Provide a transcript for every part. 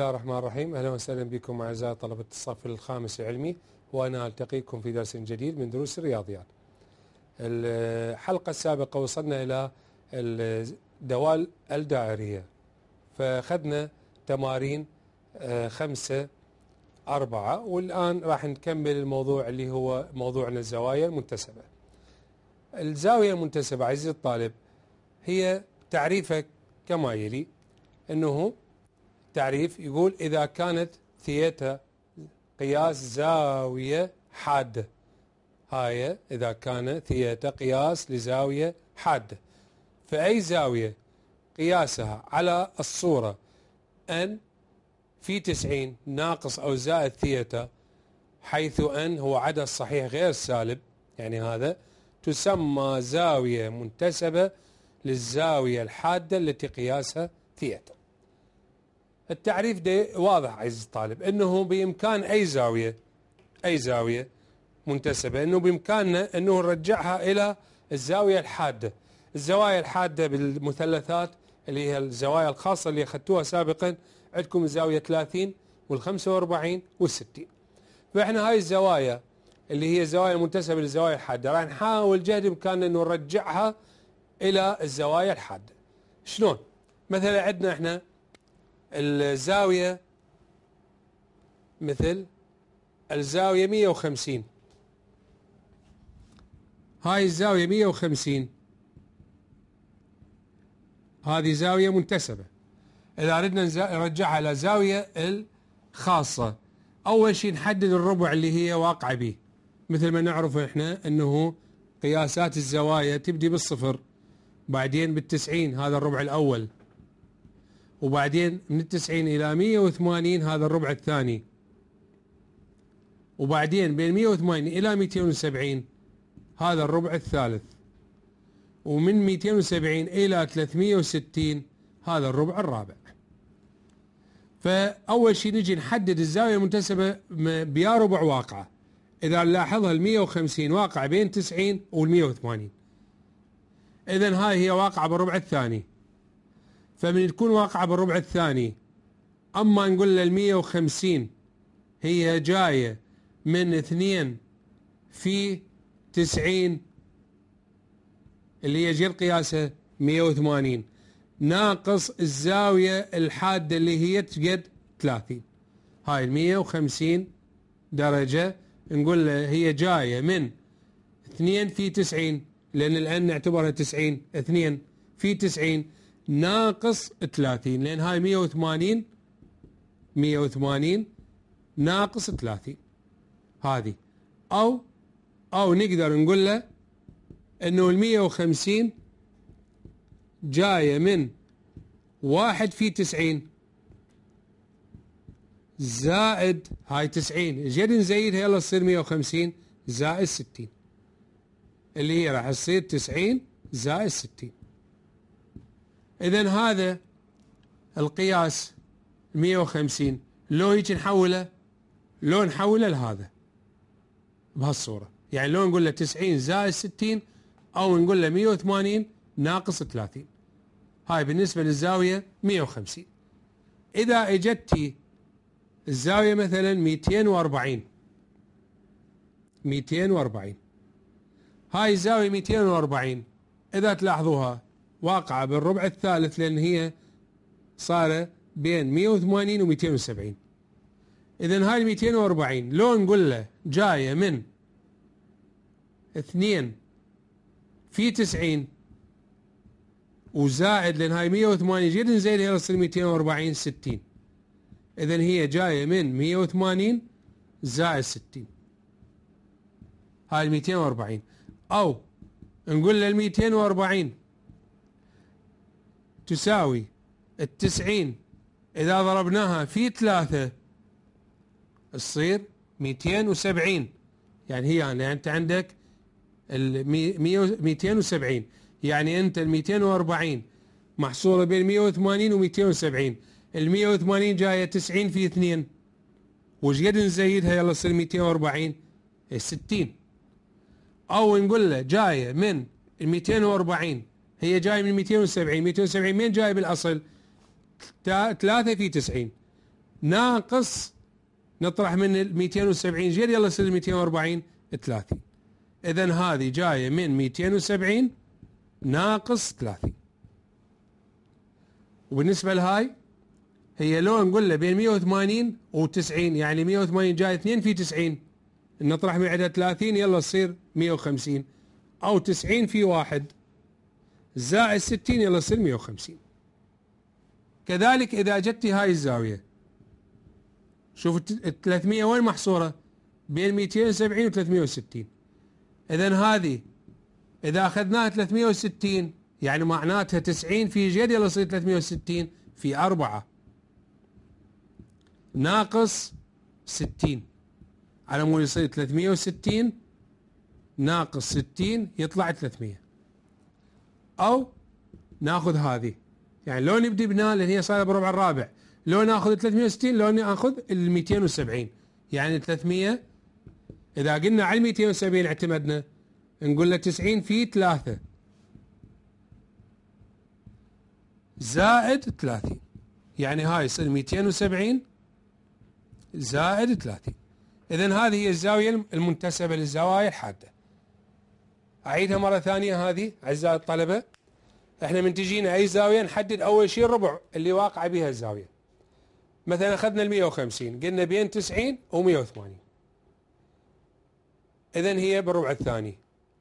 الله الرحمن الرحيم. أهلا وسهلا بكم أعزائي طلبة الصف الخامس العلمي، وأنا ألتقيكم في درس جديد من دروس الرياضيات. الحلقة السابقة وصلنا إلى الدوال الدائرية، فأخذنا تمارين 5-4، والآن راح نكمل الموضوع اللي هو موضوعنا الزوايا المنتسبة. الزاوية المنتسبة عزيزي الطالب هي تعريفك كما يلي، أنه تعريف يقول إذا كانت ثيتا قياس زاوية حادة، هاي إذا كان ثيتا قياس لزاوية حادة، فأي زاوية قياسها على الصورة أن في 90 ناقص أو زائد ثيتا، حيث أن هو عدد صحيح غير سالب، يعني هذا تسمى زاوية منتسبة للزاوية الحادة التي قياسها ثيتا. التعريف ده واضح عزيزي الطالب، انه بامكان اي زاويه منتسبه انه بامكاننا انه نرجعها الى الزاويه الحاده. الزوايا الحاده بالمثلثات اللي هي الزوايا الخاصه اللي اخذتوها سابقا، عندكم الزاويه 30 وال45 وال60. فاحنا هاي الزوايا اللي هي الزوايا المنتسبه للزوايا الحاده راح نحاول جهد بامكاننا انه نرجعها الى الزوايا الحاده. شلون؟ مثلا عندنا احنا الزاوية مثل الزاوية 150، هاي الزاوية 150 هذه زاوية منتسبة. إذا أردنا نرجعها إلى زاوية الخاصة، أول شيء نحدد الربع اللي هي واقعة به، مثل ما نعرف إحنا أنه قياسات الزوايا تبدي بالصفر، بعدين بالتسعين هذا الربع الأول، وبعدين من 90 إلى 180 هذا الربع الثاني، وبعدين بين 180 إلى 270 هذا الربع الثالث، ومن 270 إلى 360 هذا الربع الرابع. فأول شيء نجي نحدد الزاوية المنتسبة بيا ربع واقعة. إذا نلاحظها ال 150 واقعة بين 90 وال 180، إذن هاي هي واقعة بالربع الثاني. فمن تكون واقعة بالربع الثاني، أما نقول له 150 هي جاية من 2/90 اللي هي جير قياسها 180 ناقص الزاوية الحادة اللي هي تقد 30. هاي 150 درجة نقول له هي جاية من 2/90، لأن الآن نعتبرها 90، 2/90 ناقص 30، لأن هاي 180 ناقص 30 هذه. أو نقدر نقول له أنه 150 جاية من 1/90 زائد هاي 90، جد نزيدها يلا تصير 150 زائد 60، اللي هي راح تصير 90 زائد 60. إذن هذا القياس 150 لو هيك نحوله، لهذا بهالصورة، يعني لو نقول له 90 زائد 60 أو نقول له 180 ناقص 30. هاي بالنسبة للزاوية 150. إذا إجتي الزاوية مثلا 240، هاي الزاوية 240 إذا تلاحظوها واقعة بالربع الثالث، لأن هي صار بين 180 و 270. إذن هاي 240 لو نقول له جاية من 2/90 وزائد، لأن هاي 180 جد نزيدها تصير 240، 60. إذن هي جاية من 180 زائد 60، هاي 240. أو نقول له 240 تساوي 90 إذا ضربناها في 3 تصير 270، يعني هي يعني أنت عندك 270، يعني أنت 240 محصورة بين 180 و 270. 180 جاية 90 في 2، وش قد نزيدها يلا تصير 240، 60. أو نقول له جاية من 240، هي جاية من 270، 270 من جاية بالأصل 3/90، ناقص، نطرح من 270 جيل يلا يصير 240 30. اذا هذه جايه من 270 ناقص 30. وبالنسبه لهاي هي لو نقول له بين 180 و90 يعني 180 جاي 2 في 90 نطرح من عندها 30 يلا تصير 150 او 90 في 1 زائد 60 يلا تصير 150. كذلك اذا جتي هاي الزاويه شوفوا 300 وين محصوره؟ بين 270 و 360. اذا هذه اذا اخذناها 360 يعني معناتها 90 في جد يلا تصير 360 في 4 ناقص 60 على مود يصير 360 ناقص 60 يطلع 300. او ناخذ هذه يعني لو نبدي بنا لان هي صايره بربع الرابع، لو ناخذ 360 لو ناخذ ال 270 يعني 300. اذا قلنا على 270 اعتمدنا نقول له 90 في 3 زائد 30 يعني هاي يصير 270 زائد 30. اذا هذه هي الزاويه المنتسبه للزوايا الحاده. اعيدها مره ثانيه هذه اعزائي الطلبه، احنا من تجينا اي زاويه نحدد اول شيء الربع اللي واقعه بها الزاويه. مثلا اخذنا ال 150 قلنا بين 90 و 180. اذا هي بالربع الثاني.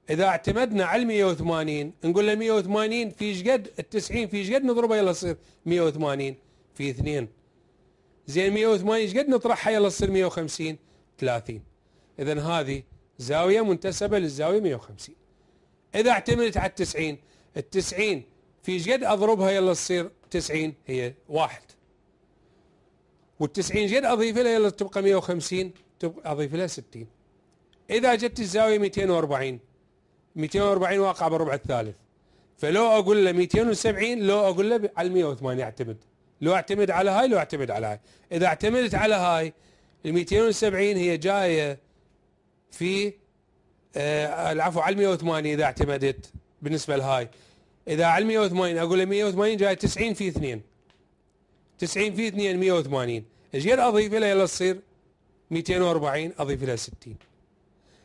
اذا اعتمدنا على 180 نقول له 180 في ايش قد؟ ال 90 في ايش قد نضربها يلا تصير 180 في 2. زين 180 ايش قد نطرحها يلا تصير 150 30. اذا هذه زاويه منتسبه للزاويه 150. اذا اعتمدت على 90 ال 90 في ايش قد اضربها يلا تصير 90 هي 1. وال 90 ايش قد اضيف لها يلا تبقى 150 تبقى اضيف لها 60. اذا جت الزاويه 240 240 واقع بالربع الثالث، فلو اقول له 270 لو اقول له على 180 اعتمد، لو اعتمد على هاي لو اعتمد على هاي. اذا اعتمدت على هاي ال 270 هي جايه في العفو على 180. اذا اعتمدت بالنسبه لهاي اذا على 180 اقول له 180 جايه 90 في 2 90 في 2 180 ايش قد اضيف لها يلا تصير 240 اضيف لها 60.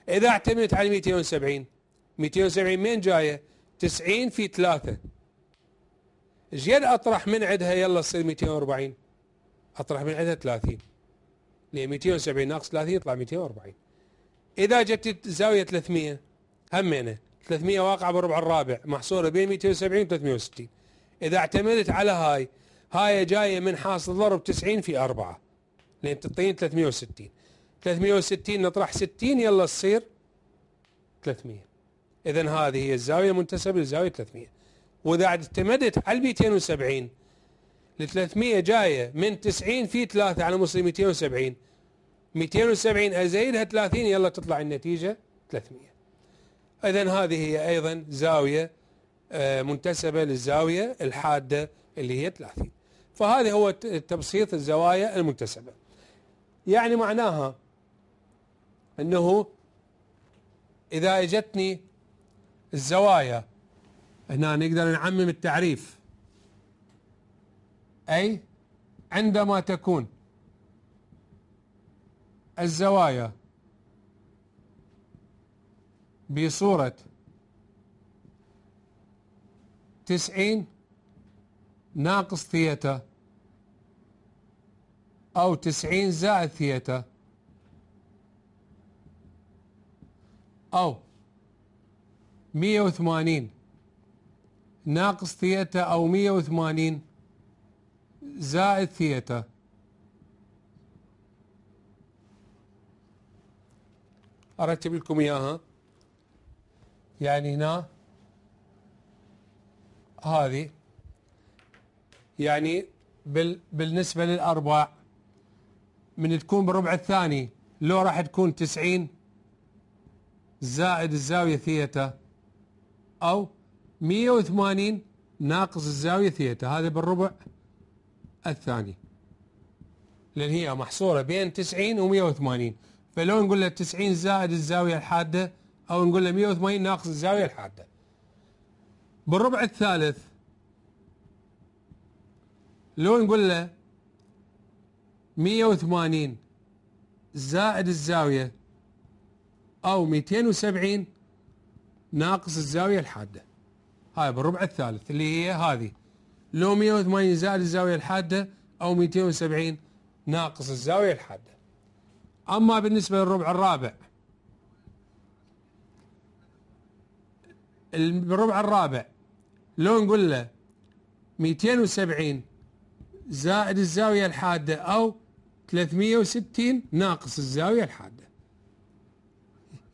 اذا اعتمدت على 270 من جايه 90 في 3 ايش قد اطرح من عندها يلا تصير 240 اطرح من عندها 30 لان 270 ناقص 30 يطلع 240. اذا جت زاويه 300 همينه 300 واقعه بالربع الرابع محصوره بين 270 و 360. اذا اعتمدت على هاي جايه من حاصل ضرب 90 في 4 لان تعطيني 360 360 نطرح 60 يلا تصير 300. اذا هذه هي الزاويه المنتسبه للزاويه 300. واذا اعتمدت على 270 ل 300 جايه من 90 في 3 على مصر 270 270 ازيدها 30 يلا تطلع النتيجه 300. اذا هذه هي ايضا زاويه منتسبه للزاويه الحاده اللي هي 30. فهذا هو تبسيط الزوايا المنتسبه. يعني معناها انه اذا اجتني الزوايا هنا نقدر نعمم التعريف، اي عندما تكون الزوايا بصورة 90 ناقص ثيتا أو 90 زائد ثيتا أو 180 ناقص ثيتا أو 180 زائد ثيتا. أرتب لكم إياها. يعني هنا هذه يعني بالنسبة للأرباع من تكون بالربع الثاني لو راح تكون 90 زائد الزاوية ثيتا أو 180 ناقص الزاوية ثيتا. هذا بالربع الثاني لأن هي محصورة بين 90 و 180 فلو نقول له 90 زائد الزاوية الحادة أو نقول له 180 ناقص الزاوية الحادة. بالربع الثالث لو نقول له 180 زائد الزاوية أو 270 ناقص الزاوية الحادة. هاي بالربع الثالث اللي هي هذه، لو 180 زائد الزاوية الحادة أو 270 ناقص الزاوية الحادة. أما بالنسبة للربع الرابع، الربع الرابع لو نقول له 270 زائد الزاوية الحادة أو 360 ناقص الزاوية الحادة،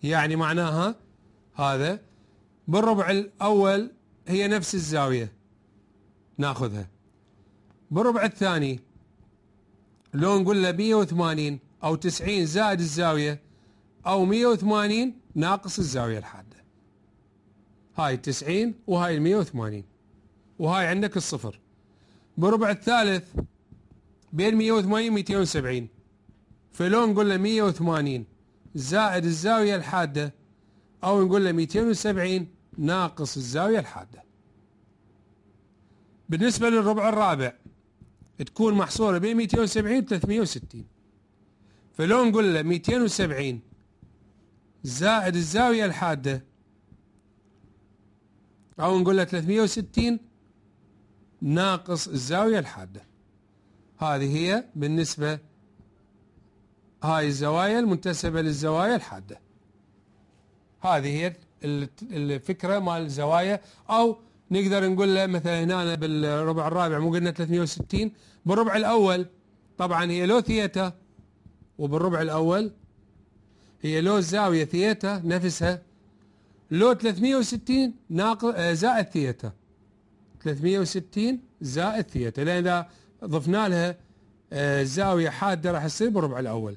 يعني معناها هذا بالربع الأول هي نفس الزاوية ناخذها، بالربع الثاني لو نقول له 180 أو 90 زائد الزاوية أو 180 ناقص الزاوية الحادة. هاي 90 وهاي 180 وهاي عندك الصفر. بالربع الثالث بين 180 270، فلو نقول له 180 زائد الزاوية الحادة أو نقول له 270 ناقص الزاوية الحادة. بالنسبة للربع الرابع تكون محصورة بين 270 و 360، فلو نقول له 270 زائد الزاوية الحادة أو نقول له 360 ناقص الزاوية الحادة. هذه هي بالنسبة هاي الزوايا المنتسبة للزوايا الحادة. هذه هي الفكرة مال الزوايا، أو نقدر نقول له مثلا هنا بالربع الرابع مو قلنا 360، بالربع الأول طبعا هي لو ثيتا، وبالربع الأول هي لو الزاوية ثيتا نفسها، لو 360 زائد ثيتا، 360 زائد ثيتا، لأن إذا ضفنا لها زاوية حادة راح تصير بالربع الأول.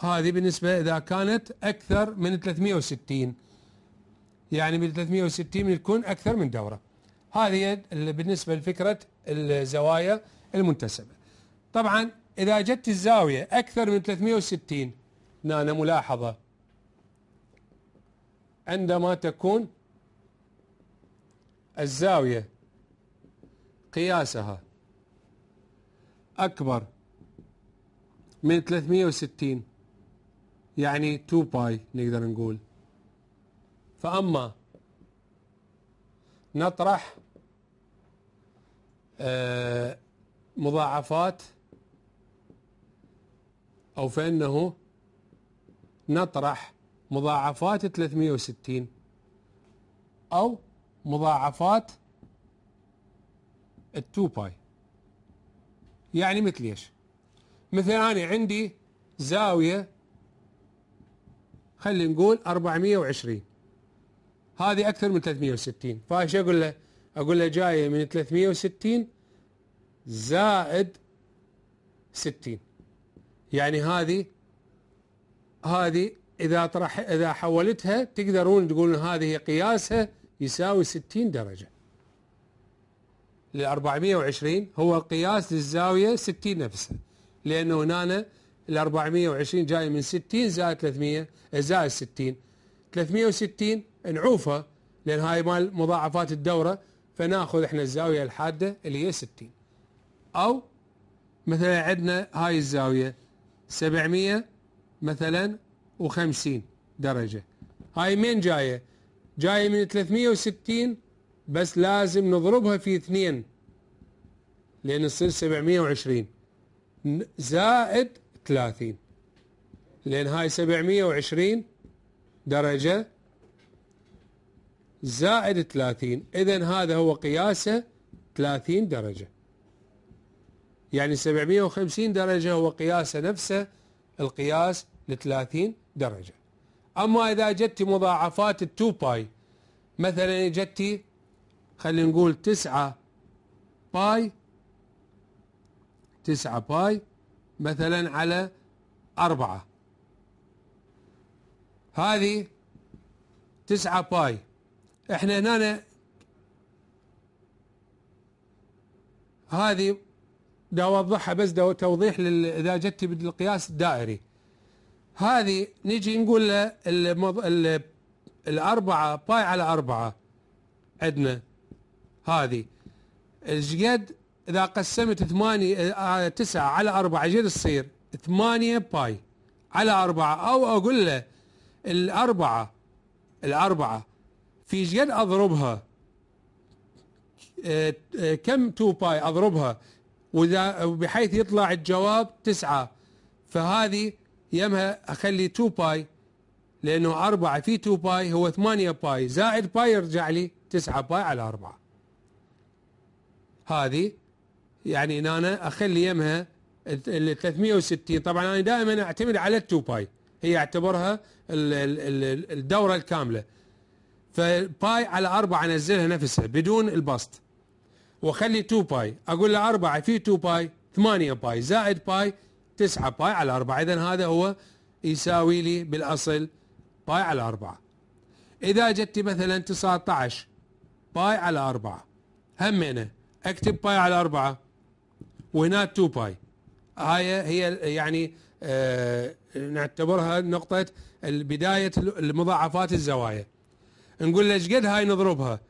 هذه بالنسبة إذا كانت أكثر من 360، يعني من 360 تكون أكثر من دورة. هذه بالنسبة لفكرة الزوايا المنتسبة. طبعا إذا جت الزاوية أكثر من 360، هنا ملاحظة، عندما تكون الزاوية قياسها أكبر من 360 يعني 2 باي نقدر نقول، فأما نطرح مضاعفات، أو فإنه نطرح مضاعفات 360 أو مضاعفات 2 باي. يعني مثل ايش؟ مثل أنا عندي زاوية خلينا نقول 420، هذه أكثر من 360، فايش أقول له؟ أقول له جاية من 360 زائد 60، يعني هذه إذا حولتها تقدرون تقولون هذه قياسها يساوي 60 درجة. ل 420 هو قياس للزاوية 60 نفسها، لأنه هنا ال 420 جاي من 60 زائد 300 زائد 60، 360 نعوفها لأن هاي مال مضاعفات الدورة، فناخذ احنا الزاوية الحادة اللي هي 60. أو مثلا عندنا هاي الزاوية 700 مثلا و50 درجة، هاي من جاية من 360، بس لازم نضربها في 2 لأن تصير 720 زائد 30، لأن هاي 720 درجة زائد 30، إذن هذا هو قياسه 30 درجة، يعني 750 درجة هو قياسه نفسه القياس ل 30 درجة. أما إذا جت مضاعفات 2 باي، مثلا جت خلينا نقول 9 باي مثلا على 4، هذه 9 باي. احنا هنا هذه دا اوضحها بس توضيح اذا جت بالقياس الدائري. هذه نجي نقول له 4 باي على 4 عندنا، هذه ايش قد إذا قسمت 9 على 4 جد تصير 8 باي على 4، أو أقول له الأربعة في جد أضربها كم 2 باي أضربها بحيث يطلع الجواب 9، فهذه يمها أخلي 2 باي لأنه 4 في 2 باي هو 8 باي زائد باي يرجع لي 9 باي على 4. هذه يعني إن أنا أخلي يمها 360. طبعا أنا دائما أعتمد على 2 باي، هي أعتبرها الدورة الكاملة، فباي على 4 أنزلها نفسها بدون البسط وأخلي 2 باي، أقول له 4 في 2 باي 8 باي زائد باي 9 باي على 4. إذن هذا هو يساوي لي بالأصل باي على 4. إذا جت مثلا 19 باي على 4 همينه اكتب باي على 4 وهنا 2 باي، هي يعني نعتبرها نقطة بداية المضاعفات الزوايا. نقول له ايش قد هاي نضربها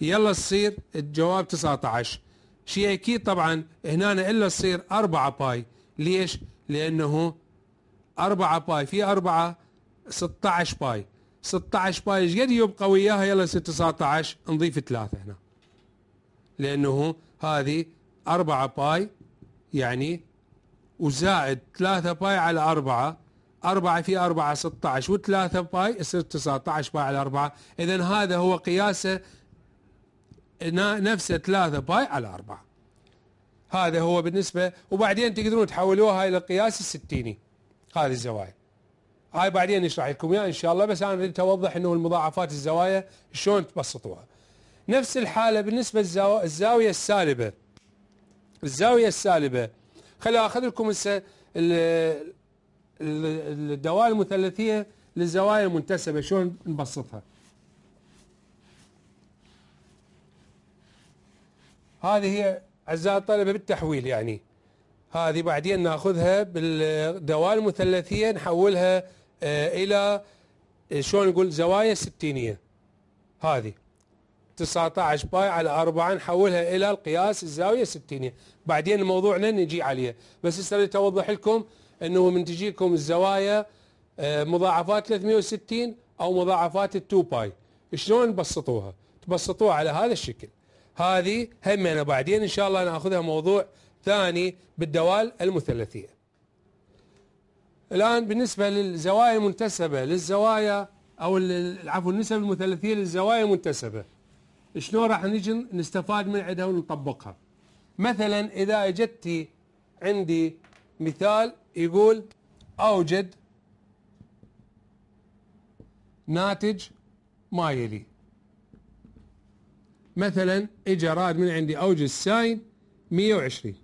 يلا تصير الجواب 19. شيء اكيد طبعا هنا الا تصير 4 باي. ليش؟ لانه 4 باي في 4 16 باي، 16 باي ايش قد يبقى وياها يلا يصير 19 نضيف 3 هنا لانه هذه 4 باي يعني وزائد 3 باي على 4، 4 في 4 16 و3 باي يصير 19 باي على 4. اذا هذا هو قياسه نفسه 3 باي على 4. هذا هو بالنسبه، وبعدين تقدرون تحولوها الى قياس الستيني هذه الزوايا. هاي بعدين نشرح لكم اياها ان شاء الله، بس انا اريد اوضح انه المضاعفات الزوايا شلون تبسطوها. نفس الحاله بالنسبه للزاويه السالبه. الزاويه السالبه خلي اخذ لكم هسه الدوائر المثلثيه للزوايا المنتسبه شلون نبسطها. هذه هي اعزائي الطلبه بالتحويل، يعني هذه بعدين ناخذها بالدوائر المثلثيه نحولها الى شلون نقول زوايا ستينيه. هذه 19 باي على 4 نحولها الى القياس الزاويه الستينيه، بعدين موضوعنا نجي عليه، بس هسه اريد اوضح لكم انه من تجيكم الزوايا مضاعفات 360 او مضاعفات 2 باي شلون نبسطوها؟ تبسطوها على هذا الشكل. هذه همنا بعدين ان شاء الله ناخذها موضوع ثاني بالدوال المثلثيه. الان بالنسبه للزوايا المنتسبه للزوايا او عفوا النسب المثلثيه للزوايا المنتسبه شلون راح نجي نستفاد من عندها ونطبقها. مثلا اذا اجت عندي مثال يقول اوجد ناتج ما يلي، مثلا اجى راد من عندي اوجد ساين 120.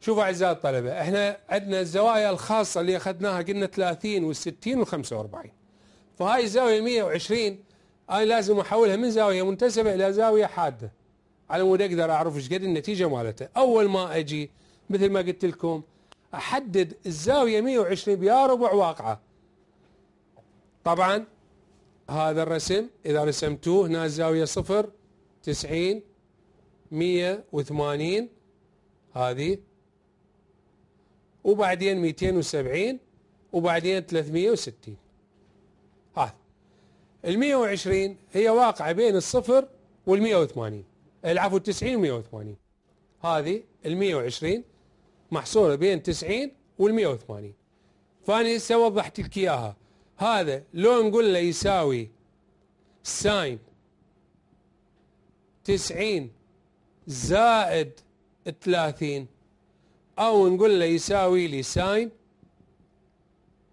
شوفوا اعزائي الطلبه احنا عندنا الزوايا الخاصه اللي اخذناها قلنا 30 و60 و45، فهاي الزاويه 120 انا لازم احولها من زاويه منتسبه الى زاويه حاده على مود اقدر اعرف ايش قد النتيجه مالتها. اول ما اجي مثل ما قلت لكم احدد الزاويه 120 بيا ربع واقعه. طبعا هذا الرسم اذا رسمتوه هنا الزاويه 0 90 180 هذه، وبعدين 270 وبعدين 360. هذا ال120 هي واقعه بين 0 وال180 العفو 90 و180. هذه ال120 محصوره بين 90 وال180. فاني هسه وضحت لك اياها. هذا لو نقول له يساوي ساين 90 زائد 30، او نقول له يساوي لي ساين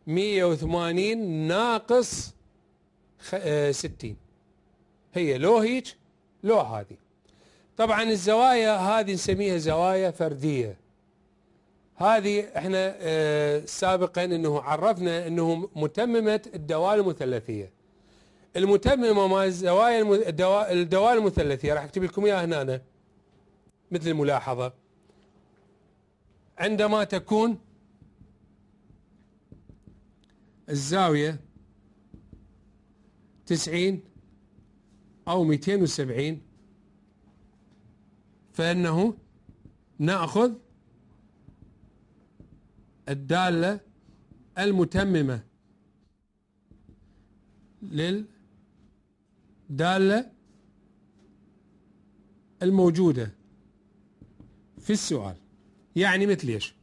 180 ناقص 60. هي لو هيك لو هذه. طبعا الزوايا هذه نسميها زوايا فرديه. هذه احنا سابقا انه عرفنا انه متممه الدوال المثلثيه. المتممه مال الزوايا الدوال المثلثيه راح اكتب لكم اياها هنا مثل الملاحظه، عندما تكون الزاويه 90 أو 270 فإنه نأخذ الدالة المتممة للدالة الموجودة في السؤال. يعني مثل ايش؟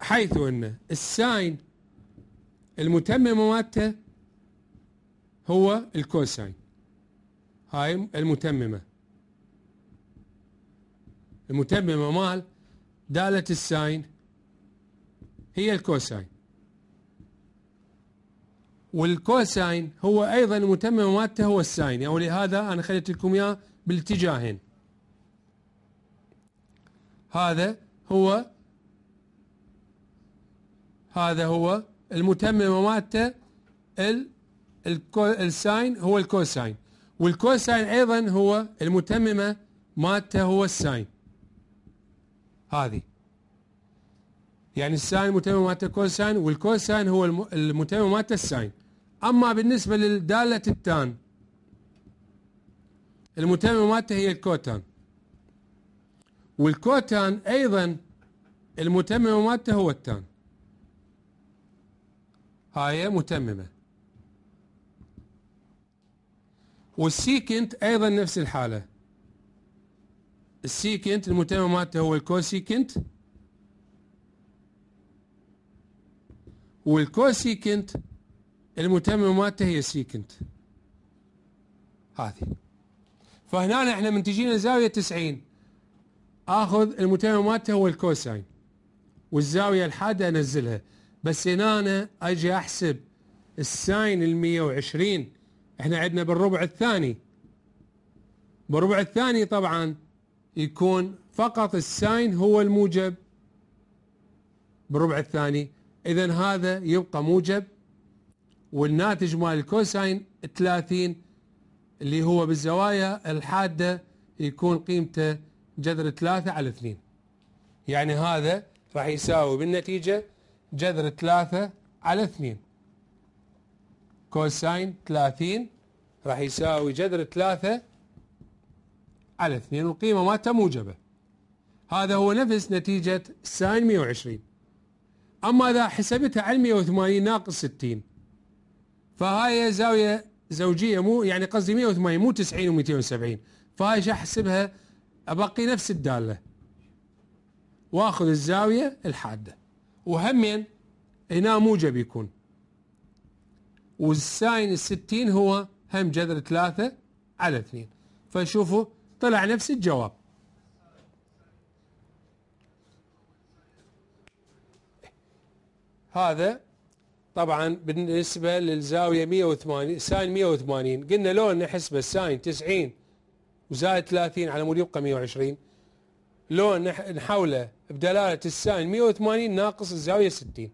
حيث ان الساين المتممة مالته هو الكوساين، هاي المتممة، المتممة مال دالة الساين هي الكوساين، والكوساين هو ايضا المتممة مالته هو الساين، يعني ولهذا انا خليت لكم اياه بالاتجاهين. هذا هو المتممة مالته الساين هو الكوساين، والكوساين ايضا هو المتممة مالته هو الساين. هذه يعني الساين المتممة مالته كوساين، والكوساين هو المتممة مالته الساين. اما بالنسبة للدالة التان المتممة مالته هي الكوتان، والكوتان ايضا المتممة مالته هو التان، هاي متممة. والسيكنت ايضا نفس الحالة، السيكنت المتممة مالته هو الكوسيكنت، والكوسيكنت المتممة مالته هي السيكنت. هذه فهنا احنا من تجينا زاوية 90 اخذ المتممة مالته هو الكوساين، والزاوية الحادة انزلها. بس هنا أنا اجي احسب الساين 120، احنا عندنا بالربع الثاني طبعا يكون فقط الساين هو الموجب بالربع الثاني، اذا هذا يبقى موجب، والناتج مال الكوساين 30 اللي هو بالزوايا الحادة يكون قيمته جذر 3/2، يعني هذا راح يساوي بالنتيجة جذر 3/2. كوساين 30 راح يساوي جذر 3/2، والقيمة مالته موجبة. هذا هو نفس نتيجة ساين 120. أما إذا حسبتها على 180 ناقص 60، فهاي زاوية زوجية، مو يعني قصدي 180 مو 90 و270، فهاي شو أحسبها؟ أبقي نفس الدالة وآخذ الزاوية الحادة، وهمين هنا موجب يكون، والساين 60 هو هم جذر 3/2. فشوفوا طلع نفس الجواب. هذا طبعا بالنسبة للزاوية 180 ساين 180، قلنا لو نحسب الساين 90 وزائد 30 على مود يبقى 120، لو نحوله بدلالة الساين 180 ناقص الزاوية 60.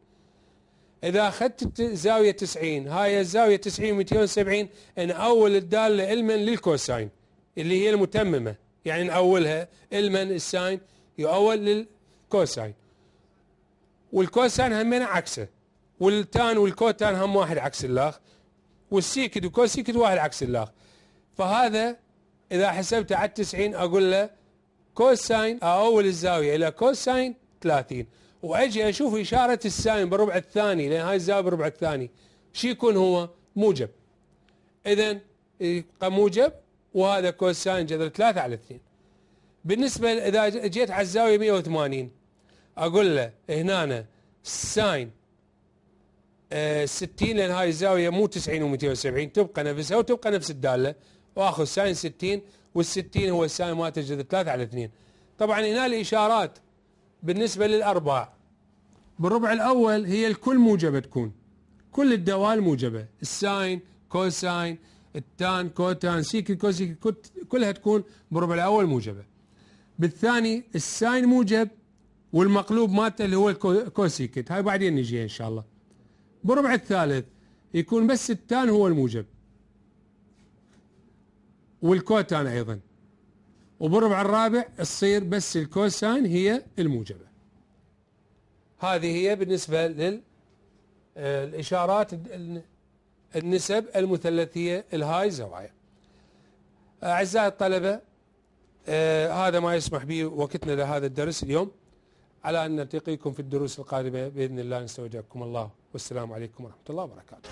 إذا أخذت زاوية 90، هاي الزاوية 90 و270، نأول الدالة إلمن للكوساين اللي هي المتممة، يعني نأولها إلمن الساين يؤول للكوساين، والكوساين همين عكسه، والتان والكوتان هم واحد عكس الآخر، والسيكد وكوسيكد واحد عكس الآخر. فهذا إذا حسبته على 90 أقول له كوساين، أول الزاوية إلى كوساين 30، وأجي أشوف إشارة الساين بالربع الثاني، لأن هاي الزاوية بالربع الثاني شو يكون؟ هو موجب، إذن يبقى موجب، وهذا كوساين جذر 3/2. بالنسبة إذا جيت على الزاوية 180 أقول له هنا ساين 60، لأن هاي الزاوية مو 90 و270، تبقى نفسها وتبقى نفس الدالة، وآخذ ساين 60، والستين هو الساين مالته جذر 3/2. طبعا هنا الإشارات بالنسبة للأرباع، بالربع الأول هي الكل موجبة، تكون كل الدوال موجبة، الساين كوساين التان كوتان سيكي كوسيكي كلها تكون بالربع الأول موجبة. بالثاني الساين موجب، والمقلوب مالته اللي هو الكوسيكت، هاي بعدين نجيها إن شاء الله. بالربع الثالث يكون بس التان هو الموجب، والكوتان أيضا، وبالربع الرابع تصير بس الكوساين هي الموجبة. هذه هي بالنسبة للإشارات النسب المثلثية الهاي زوايا. أعزائي الطلبة، هذا ما يسمح به وقتنا لهذا الدرس اليوم، على أن نلتقيكم في الدروس القادمة بإذن الله. نستودعكم الله والسلام عليكم ورحمة الله وبركاته.